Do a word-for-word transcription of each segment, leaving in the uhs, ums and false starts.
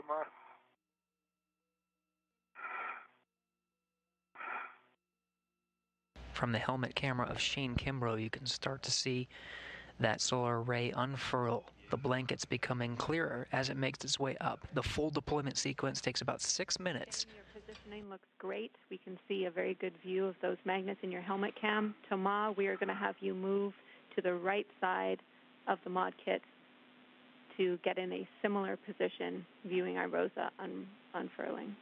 tomorrow. From the helmet camera of Shane Kimbrough, you can start to see that solar array unfurl. The blanket's becoming clearer as it makes its way up. The full deployment sequence takes about six minutes. Your positioning looks great. We can see a very good view of those magnets in your helmet cam. Thomas, we are going to have you move to the right side of the mod kit to get in a similar position, viewing our IROSA un unfurling.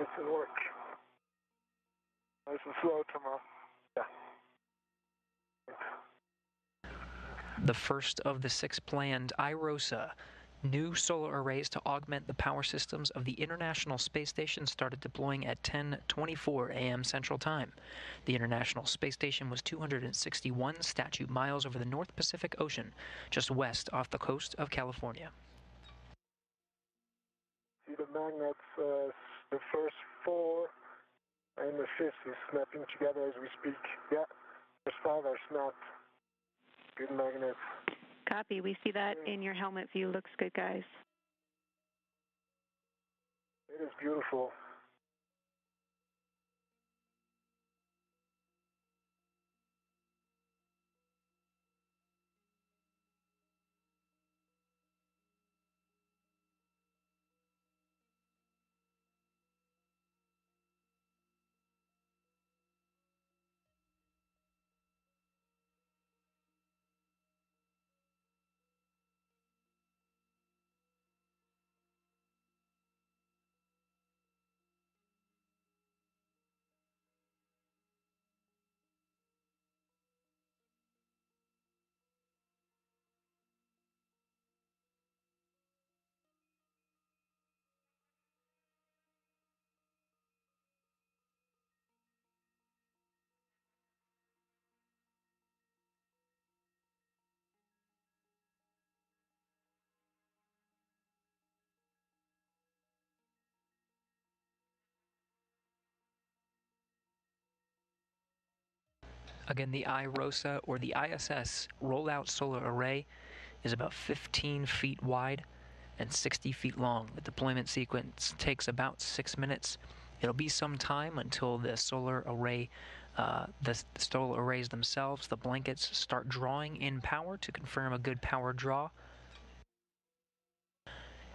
It should work. Nice and slow, Thomas. Yeah. The first of the six planned IROSA, new solar arrays to augment the power systems of the International Space Station, started deploying at ten twenty-four a m Central Time. The International Space Station was two hundred sixty-one statute miles over the North Pacific Ocean, just west off the coast of California. See the magnets, uh, the first four and the fifth is snapping together as we speak. Yeah, the first five are snapped. Good magnets. Copy. We see that in your helmet view. Looks good, guys. It is beautiful. Again, the IROSA, or the I S S Rollout Solar Array, is about fifteen feet wide and sixty feet long. The deployment sequence takes about six minutes. It'll be some time until the solar array, uh, the, the solar arrays themselves, the blankets, start drawing in power to confirm a good power draw.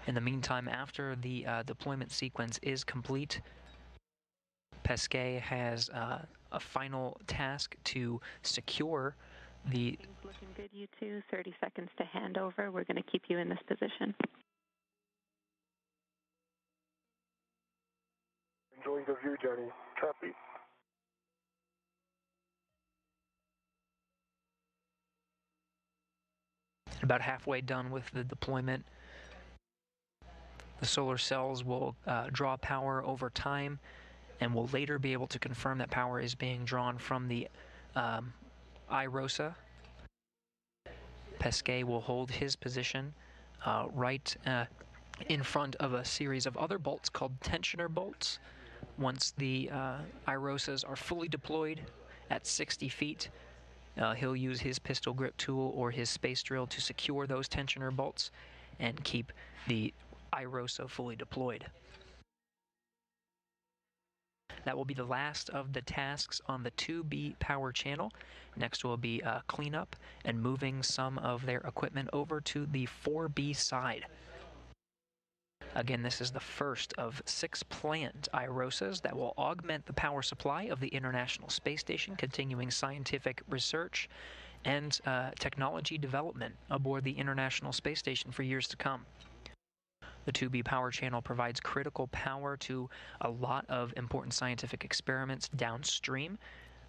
In the meantime, after the uh, deployment sequence is complete, Pesquet has uh, a final task to secure the... Looking good, you two. thirty seconds to hand over. We're going to keep you in this position. Enjoying the view, Jenni. Copy. About halfway done with the deployment, the solar cells will uh, draw power over time, and we'll later be able to confirm that power is being drawn from the um, IROSA. Pesquet will hold his position uh, right uh, in front of a series of other bolts called tensioner bolts. Once the uh, IROSAs are fully deployed at sixty feet, uh, he'll use his pistol grip tool or his space drill to secure those tensioner bolts and keep the IROSA fully deployed. That will be the last of the tasks on the two B power channel. Next will be uh, cleanup and moving some of their equipment over to the four B side. Again, this is the first of six planned IROSAs that will augment the power supply of the International Space Station, continuing scientific research and uh, technology development aboard the International Space Station for years to come. The two B power channel provides critical power to a lot of important scientific experiments downstream.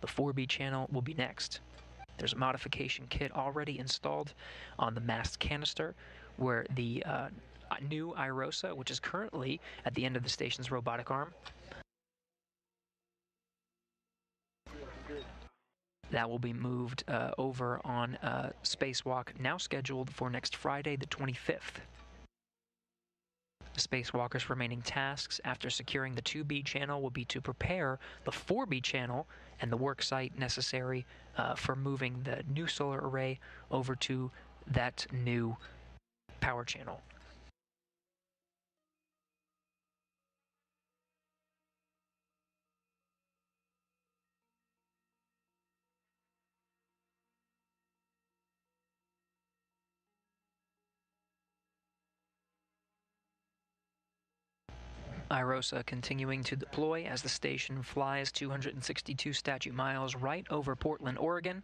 The four B channel will be next. There's a modification kit already installed on the mast canister where the uh, new IROSA, which is currently at the end of the station's robotic arm, that will be moved uh, over on a spacewalk now scheduled for next Friday, the twenty-fifth. The spacewalker's remaining tasks after securing the two B channel will be to prepare the four B channel and the work site necessary uh, for moving the new solar array over to that new power channel. IROSA continuing to deploy as the station flies two hundred sixty-two statute miles right over Portland, Oregon.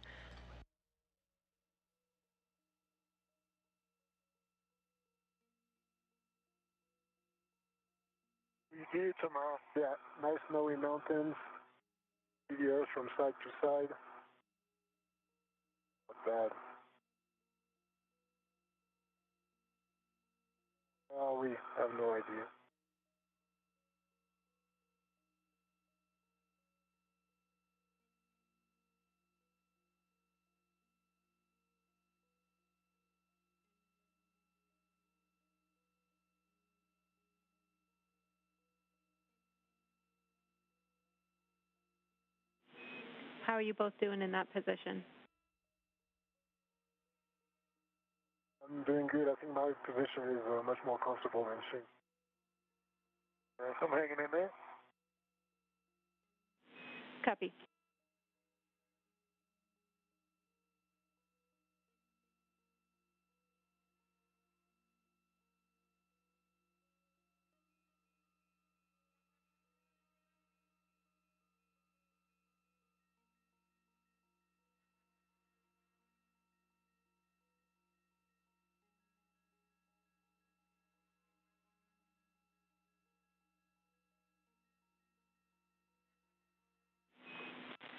Utama, yeah, nice snowy mountains, videos from side to side, not bad. Oh, we have no idea. How are you both doing in that position? I'm doing good. I think my position is uh, much more comfortable than she. Uh, I'm hanging in there. Copy.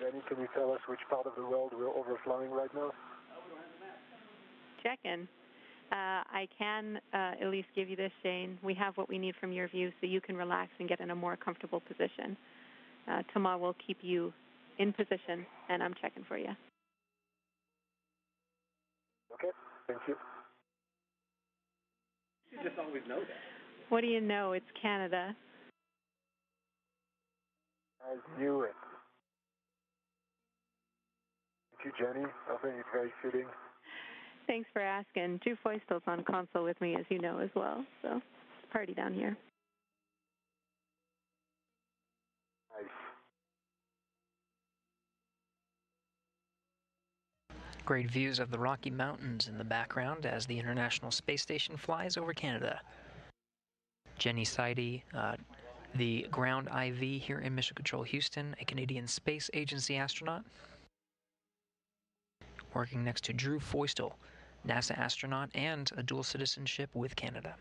Jenni, can you tell us which part of the world we're overflying right now? Check in. Uh, I can uh, at least give you this, Shane. We have what we need from your view so you can relax and get in a more comfortable position. Uh, Thomas will keep you in position, and I'm checking for you. Okay, thank you. You just always know that. What do you know? It's Canada. I knew it. Thank you, Jenni. I think it's very fitting. Thanks for asking. Drew Feustel's on console with me, as you know, as well. So, party down here. Nice. Great views of the Rocky Mountains in the background as the International Space Station flies over Canada. Jenni Sidey, uh, the ground I V here in Mission Control Houston, a Canadian Space Agency astronaut. Working next to Drew Feustel, NASA astronaut and a dual citizenship with Canada.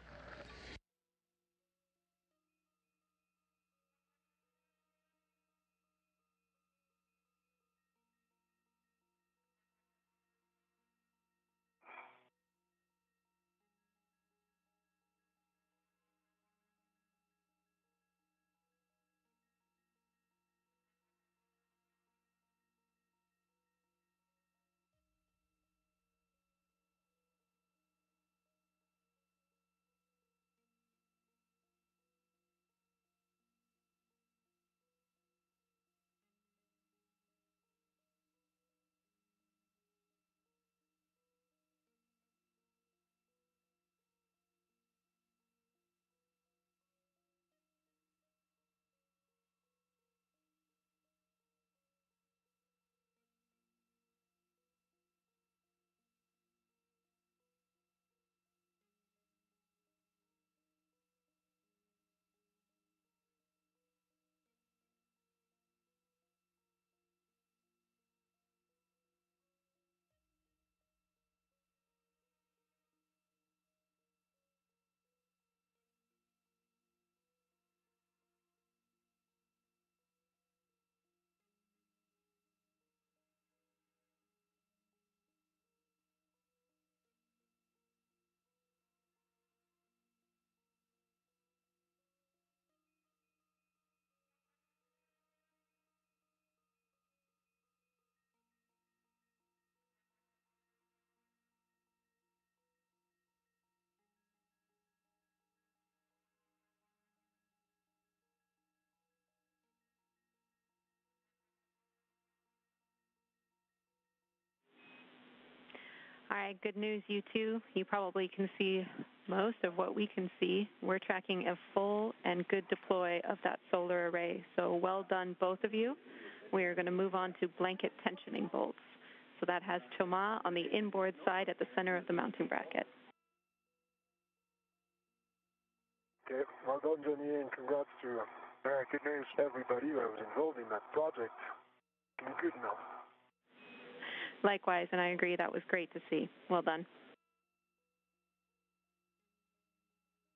All right, good news, you two. You probably can see most of what we can see, we're tracking a full and good deploy of that solar array. So well done, both of you. We are going to move on to blanket tensioning bolts. So that has Thomas on the inboard side at the center of the mounting bracket. Okay, well done, Jenni, and congrats to you. Uh, good news to everybody who was involved in that project. It was good enough. Likewise, and I agree, that was great to see. Well done.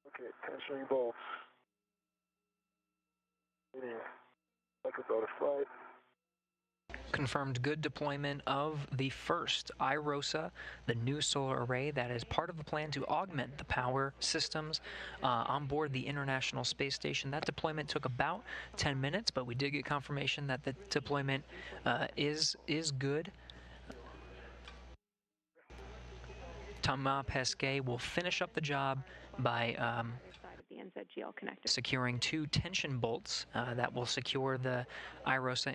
Okay, tensioning bolts. Automatic flight. Confirmed good deployment of the first IROSA, the new solar array that is part of the plan to augment the power systems uh, on board the International Space Station. That deployment took about ten minutes, but we did get confirmation that the deployment uh, is is good. Thomas Pesquet will finish up the job by um, securing two tension bolts uh, that will secure the IROSA